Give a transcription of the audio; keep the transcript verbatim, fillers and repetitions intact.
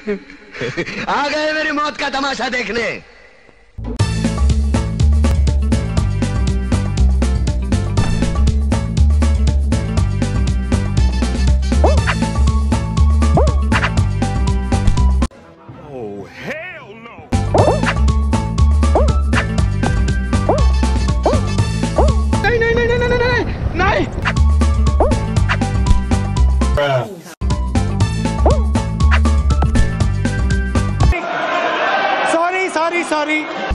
आ गए मेरी मौत का तमाशा देखने। Sorry.